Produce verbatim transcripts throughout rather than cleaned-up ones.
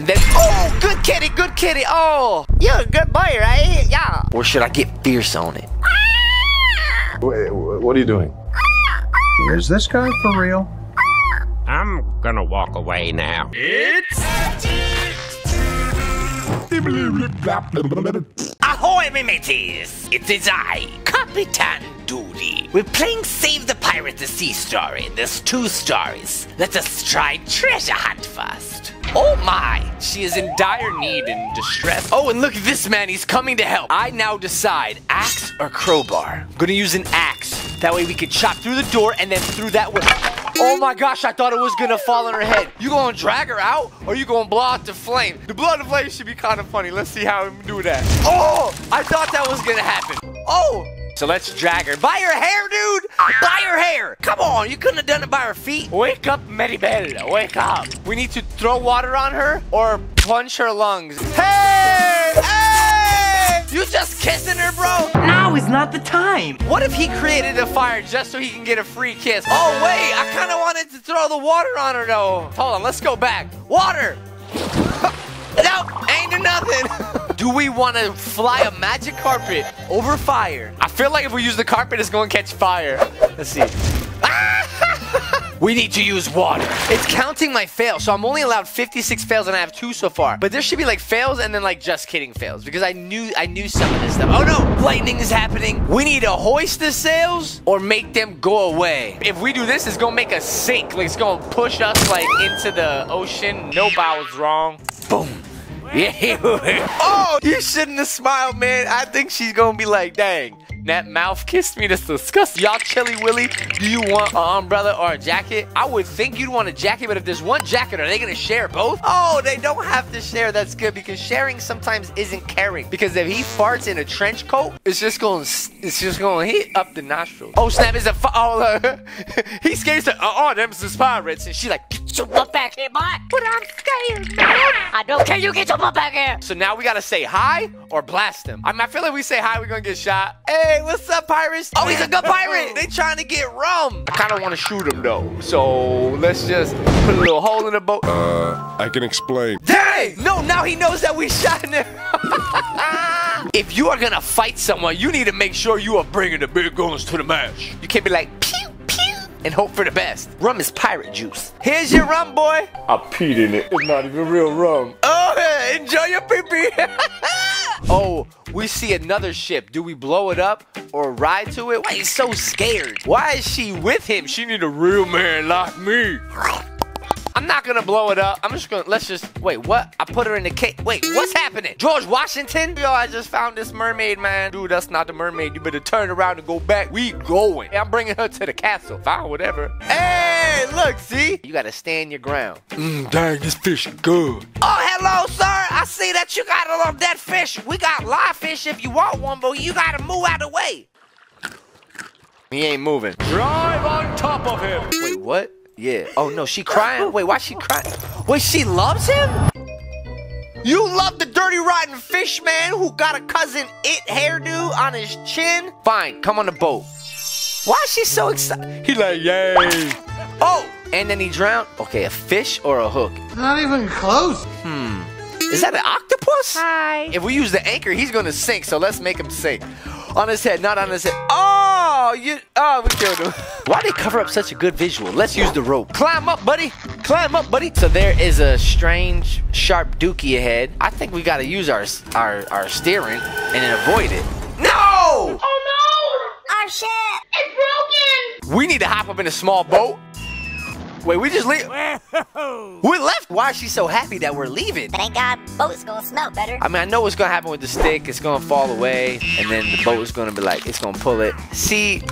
And then, oh, good kitty, good kitty. Oh, you're a good boy, right? Yeah. Or should I get fierce on it? Wait, what are you doing? Is this guy for real? I'm gonna walk away now. It's... Ahoy, me mateys! It is I, Capitan Doody. We're playing Save the Pirate the Sea Story. There's two stories. Let us try treasure hunt first. Oh my! She is in dire need and distress. Oh, and look at this man. He's coming to help. I now decide, axe or crowbar? I'm gonna use an axe. That way we can chop through the door and then through that window. Oh my gosh, I thought it was gonna fall on her head. You gonna drag her out or you gonna blow out the flame? The blow out the flame should be kind of funny. Let's see how we do that. Oh, I thought that was gonna happen. Oh, so let's drag her. By her hair, dude. By her hair. Come on, you couldn't have done it by her feet. Wake up, Mary-Belle. Wake up. We need to throw water on her or punch her lungs. Hey! Hey! You just kissing her, bro? No. Now is not the time. What if he created a fire just so he can get a free kiss? Oh wait, I kind of wanted to throw the water on her though. Hold on, let's go back. Water. No, ain't do nothing. Do we want to fly a magic carpet over fire? I feel like if we use the carpet, it's going to catch fire. Let's see. We need to use water. It's counting my fails, so I'm only allowed fifty-six fails, and I have two so far. But there should be like fails and then like just kidding fails, because I knew I knew some of this stuff. Oh no, lightning is happening. We need to hoist the sails or make them go away. If we do this, it's gonna make us sink. Like it's gonna push us like into the ocean. No bowels wrong. Boom. Yeah. Oh, you shouldn't have smiled, man. I think she's gonna be like, dang. That mouth kissed me, that's disgusting. Y'all Chilly Willy, do you want an umbrella or a jacket? I would think you'd want a jacket, but if there's one jacket, are they gonna share both? Oh, they don't have to share, that's good, because sharing sometimes isn't caring. Because if he farts in a trench coat, it's just gonna, it's just gonna hit up the nostril. Oh snap, is a, oh, uh, he scares her, uh-uh, them's the pirates, and she like, get your butt back here, boy. But I'm scared, man. I don't care, you get your butt back here. So now we gotta say hi or blast him. I mean, I feel like we say hi, we're gonna get shot. Hey. Hey, what's up, pirates? Oh, he's a good pirate. They trying to get rum. I kind of want to shoot him, though. So let's just put a little hole in the boat. Uh, I can explain. Dang! No, now he knows that we shot him. If you are going to fight someone, you need to make sure you are bringing the big guns to the match. You can't be like, pew, pew, and hope for the best. Rum is pirate juice. Here's your rum, boy. I peed in it. It's not even real rum. Oh, yeah, enjoy your pee-pee. Oh, we see another ship. Do we blow it up or ride to it? Why is so scared? Why is she with him? She need a real man like me. I'm not gonna blow it up. I'm just gonna, let's just, wait, what? I put her in the cage. Wait, what's happening? George Washington? Yo, I just found this mermaid, man. Dude, that's not the mermaid. You better turn around and go back. We going. Hey, I'm bringing her to the castle. Fine, whatever. Hey, look, see? You gotta stand your ground. Mmm, dang, this fish is good. Oh, hello, sir. I see that you got a lot of that fish. We got live fish if you want one, but you gotta move out of the way. He ain't moving. Drive on top of him. Wait, what? Yeah. Oh, no, she crying? Wait, why she crying? Wait, she loves him? You love the dirty, rotten fish man who got a cousin it hairdo on his chin? Fine, come on the boat. Why is she so excited? He like, yay. Oh, and then he drowned. Okay, a fish or a hook? Not even close. Hmm. Is that an octopus? Hi. If we use the anchor, he's going to sink, so let's make him sink. On his head, not on his head. Oh, you, oh, we killed him. Why'd they cover up such a good visual? Let's use the rope. Climb up, buddy. Climb up, buddy. So there is a strange, sharp dookie ahead. I think we got to use our, our, our steering and then avoid it. No! Oh, no! Our ship! It's broken! We need to hop up in a small boat. Wait, we just leave. We left. Why is she so happy that we're leaving? Thank God, boat's gonna smell better. I mean, I know what's gonna happen with the stick. It's gonna fall away, and then the boat is gonna be like, it's gonna pull it. See,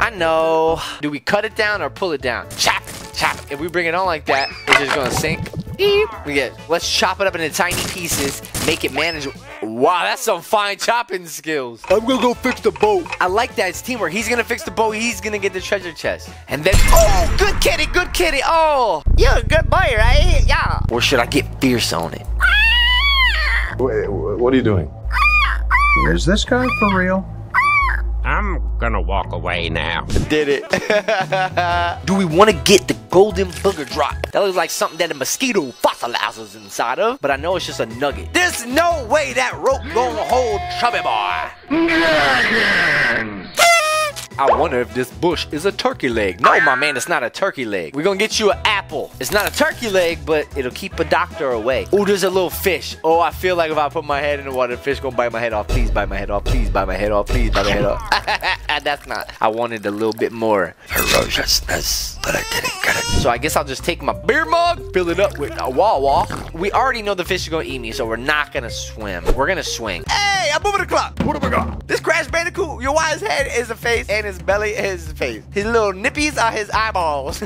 I know. Do we cut it down or pull it down? Chop, chop. If we bring it on like that, it's just gonna sink. Eep. We get. Let's chop it up into tiny pieces. Make it manageable. Wow, that's some fine chopping skills. I'm gonna go fix the boat. I like that. It's teamwork. He's gonna fix the boat. He's gonna get the treasure chest. And then, oh, good kitty, good kitty. Oh, you're a good boy, right? Yeah. Or should I get fierce on it? Wait, what are you doing? Is this guy for real? I'm gonna walk away now. Did it. Do we want to get the golden booger drop. That looks like something that a mosquito fossilizes inside of, but I know it's just a nugget. There's no way that rope gonna hold Chubby Boy. I wonder if this bush is a turkey leg. No, my man, it's not a turkey leg. We're gonna get you an apple. It's not a turkey leg, but it'll keep a doctor away. Oh, there's a little fish. Oh, I feel like if I put my head in the water, the fish gonna bite my head off. Please bite my head off. Please bite my head off. Please bite my head off. That's not. I wanted a little bit more ferociousness, but I didn't get it. So I guess I'll just take my beer mug, fill it up with a Wawa. We already know the fish is gonna eat me, so we're not gonna swim. We're gonna swing. Hey, I'm moving the clock. What do we got? This Crash Bandicoot, your wise head is a face, and his belly is his face. His little nippies are his eyeballs.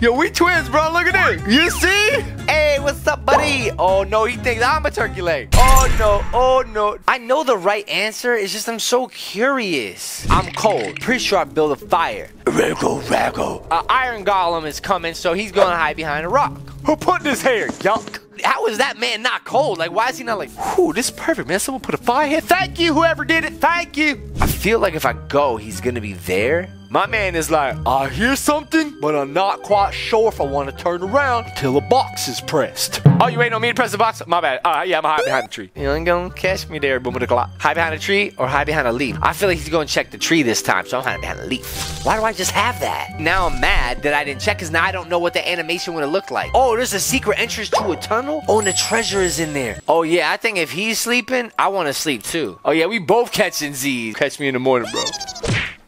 Yo, we twins, bro. Look at this. You see? Hey, what's up, buddy? Oh, no. He thinks I'm a turkey leg. Oh, no. Oh, no. I know the right answer. It's just I'm so curious. I'm cold. Pretty sure I build a fire. Raggle, raggle. An iron golem is coming, so he's going to hide behind a rock. Who put this here? Yuck. How is that man not cold? Like, why is he not like, whew, this is perfect, man. Someone put a fire here. Thank you, whoever did it. Thank you. I feel like if I go, he's going to be there. My man is like, I hear something, but I'm not quite sure if I want to turn around till a box is pressed. Oh, you waiting on me to press the box? My bad. All right, yeah, I'm going to hide behind the tree. You ain't going to catch me there, boom with the clock. Hide behind a tree or hide behind a leaf. I feel like he's going to check the tree this time, so I'm hiding behind a leaf. Why do I just have that? Now I'm mad that I didn't check because now I don't know what the animation would have looked like. Oh, there's a secret entrance to a tunnel? Oh, and the treasure is in there. Oh, yeah, I think if he's sleeping, I want to sleep too. Oh, yeah, we both catching Z's. Catch me in the morning, bro.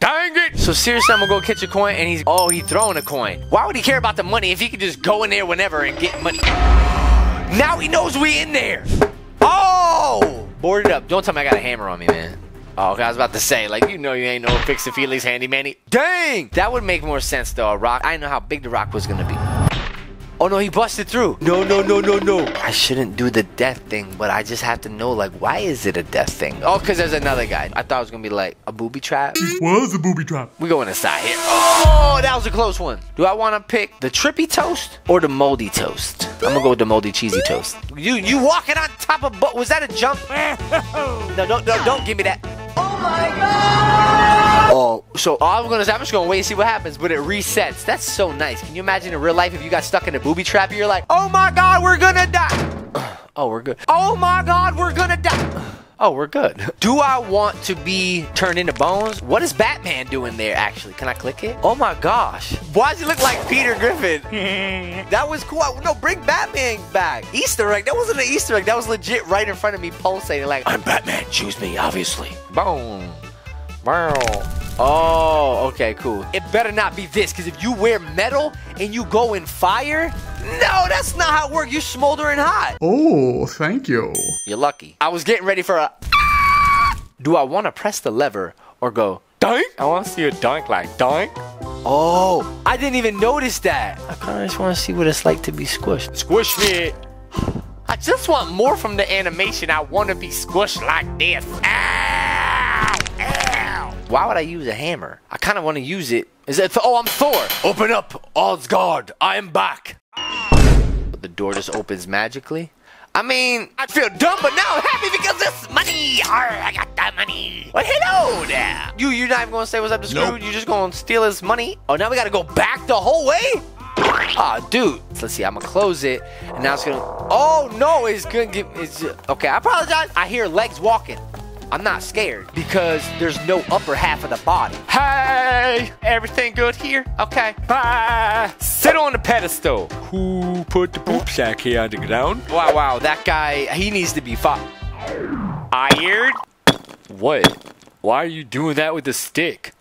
Dang it! So seriously, I'm gonna go catch a coin, and he's oh, he throwing a coin. Why would he care about the money if he could just go in there whenever and get money? Now he knows we in there. Oh! Board it up. Don't tell me I got a hammer on me, man. Oh, okay, I was about to say, like, you know you ain't no fixin' Felix handy manny. Dang! That would make more sense though, a rock. I didn't know how big the rock was gonna be. Oh no, he busted through. No, no, no, no, no. I shouldn't do the death thing, but I just have to know, like, why is it a death thing? Oh, because there's another guy. I thought it was going to be, like, a booby trap. It was a booby trap. We're going inside here. Oh, that was a close one. Do I want to pick the trippy toast or the moldy toast? I'm going to go with the moldy cheesy toast. You you walking on top of... Was that a jump? No, don't, don't, don't give me that. Oh, my God. Oh, so all I'm going to say, I'm just going to wait and see what happens, but it resets. That's so nice. Can you imagine in real life if you got stuck in a booby trap? You're like, oh, my God, we're going to die. Oh, we're good. Oh, my God, we're going to die. Oh, we're good. Do I want to be turned into bones? What is Batman doing there, actually? Can I click it? Oh, my gosh. Why does he look like Peter Griffin? That was cool. No, bring Batman back. Easter egg. That wasn't an Easter egg. That was legit right in front of me pulsating like, I'm Batman. Choose me, obviously. Boom. Boom. Oh, okay, cool. It better not be this, because if you wear metal and you go in fire, no, that's not how it works. You're smoldering hot. Oh, thank you. You're lucky. I was getting ready for a... Do I want to press the lever or go, dunk? I want to see a dunk like, dunk. Oh, I didn't even notice that. I kind of just want to see what it's like to be squished. Squish me. I just want more from the animation. I want to be squished like this. Ah! Why would I use a hammer? I kind of want to use it. Is it? Oh, I'm Thor. Open up, Asgard. I am back. But the door just opens magically. I mean, I feel dumb, but now I'm happy because this money. Arr, I got that money. Well, hello there. You, you're not even gonna say what's up to Scrooge. Nope. You're just gonna steal his money. Oh, now we gotta go back the whole way. Ah, oh, dude. Let's see. I'm gonna close it, and now it's gonna. Oh no, it's gonna get. It's okay. I apologize. I hear legs walking. I'm not scared because there's no upper half of the body. Hey, everything good here? Okay, bye. Sit on the pedestal. Who put the poop sack here on the ground? Wow, wow, that guy, he needs to be fought. Ired? What? Why are you doing that with a stick?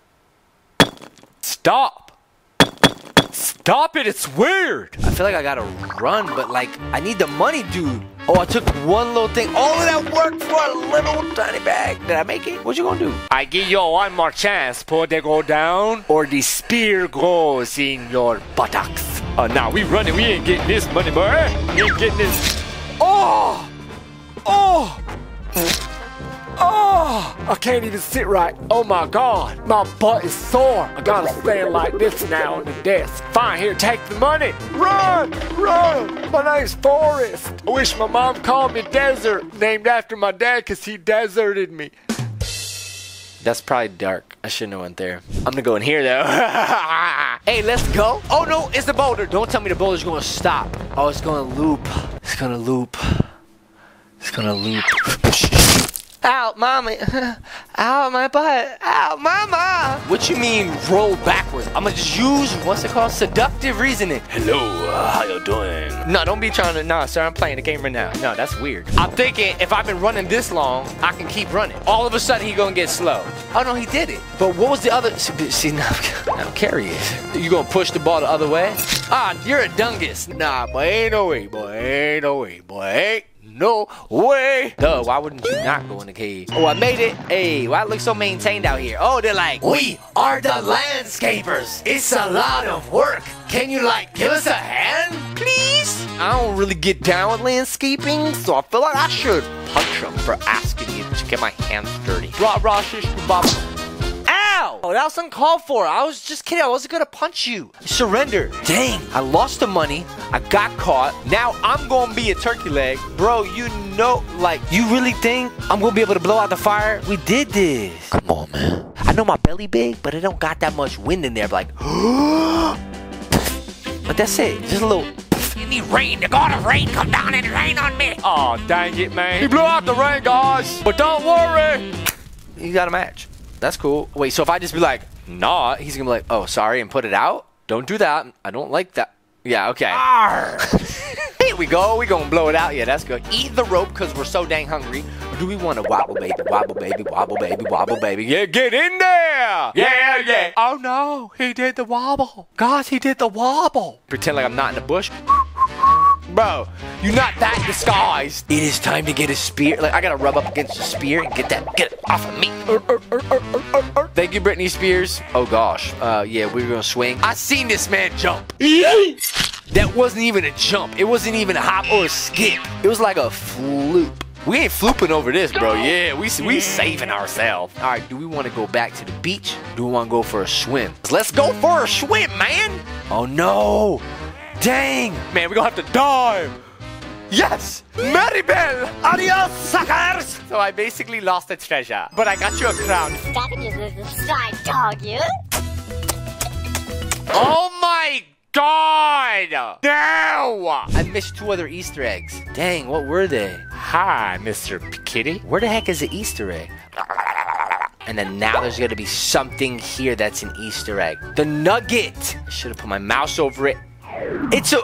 Stop. Stop it, it's weird. I feel like I gotta run, but like, I need the money, dude. Oh, I took one little thing. All of that worked for a little tiny bag. Did I make it? What you gonna do? I give you one more chance. Pour they go down, or the spear goes in your buttocks. Oh, now nah, we running. We ain't getting this money, boy. We ain't getting this. Oh! Oh! Oh! I can't even sit right. Oh, my God. My butt is sore. I gotta stand like this now on the desk. Fine, here, take the money. Run! Run! My name's Forrest. I wish my mom called me Desert, named after my dad because he deserted me. That's probably dark. I shouldn't have went there. I'm gonna go in here though. Hey, let's go. Oh no, it's the boulder. Don't tell me the boulder's gonna stop. Oh, it's gonna loop. It's gonna loop. It's gonna loop. Ow, mommy. Ow, my butt. Ow, mama. What you mean roll backwards? I'ma just use, what's it called? Seductive reasoning. Hello, uh, how you doing? No, don't be trying to, nah, sir, I'm playing the game right now. No, that's weird. I'm thinking if I've been running this long, I can keep running. All of a sudden, he gonna get slow. Oh, no, he did it. But what was the other, see, now, now carry it. You gonna push the ball the other way? Ah, you're a dungus. Nah, boy, ain't no way, boy, ain't no way, boy. No way. Duh, why wouldn't you not go in the cave? Oh, I made it. Hey, why it look so maintained out here? Oh, they're like, we are the landscapers. It's a lot of work. Can you, like, give us a hand, please? I don't really get down with landscaping, so I feel like I should punch them for asking you to get my hands dirty. Raw, raw, shish, kebab. Oh, that was uncalled for. I was just kidding. I wasn't gonna punch you. Surrender. Dang. I lost the money. I got caught. Now I'm gonna be a turkey leg. Bro, you know, like, you really think I'm gonna be able to blow out the fire? We did this. Come on, man. I know my belly big, but it don't got that much wind in there. I'm like, but that's it. Just a little. You need rain. The god of rain come down and rain on me. Oh, dang it, man. He blew out the rain, guys. But don't worry. You got a match. That's cool. Wait, so if I just be like, nah, he's gonna be like, oh, sorry, and put it out? Don't do that. I don't like that. Yeah, okay. Here we go. We gonna blow it out. Yeah, that's good. Eat the rope because we're so dang hungry. Or do we want to wobble, baby, wobble, baby, wobble, baby, wobble, baby? Yeah, get in there. Yeah, yeah. Oh, no. He did the wobble. Gosh, he did the wobble. Pretend like I'm not in the bush. Bro, you're not that disguised. It is time to get a spear. Like, I gotta rub up against the spear and get that, get it off of me. Er, er, er, er, er, er. Thank you, Britney Spears. Oh gosh, uh, yeah, we were gonna swing. I seen this man jump. That wasn't even a jump. It wasn't even a hop or a skip. It was like a floop. We ain't flooping over this, bro. Yeah, we we saving ourselves. All right, do we want to go back to the beach? Do we want to go for a swim? Let's go for a swim, man. Oh no. Dang! Man, we're gonna have to dive! Yes! Mary-Belle! Adios, suckers! So I basically lost the treasure, but I got you a crown. Oh my god! No! I missed two other Easter eggs. Dang, what were they? Hi, Mister Kitty. Where the heck is the Easter egg? And then now there's gonna be something here that's an Easter egg. The nugget! I should've put my mouse over it. It's a...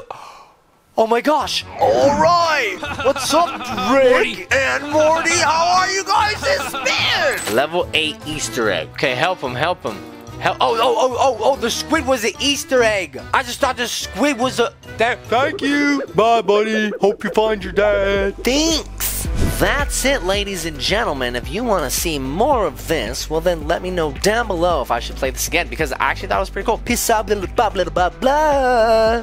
Oh my gosh. All right. What's up, Rick and Morty? How are you guys this man? Level eight Easter egg. Okay, help him, help him. Help. Oh, oh, oh, oh, oh, the squid was an Easter egg. I just thought the squid was a... Th Thank you. Bye, buddy. Hope you find your dad. Thanks. That's it, ladies and gentlemen. If you want to see more of this, well then let me know down below if I should play this again, because I actually thought it was pretty cool. Peace out, blah, blah, blah, blah, blah.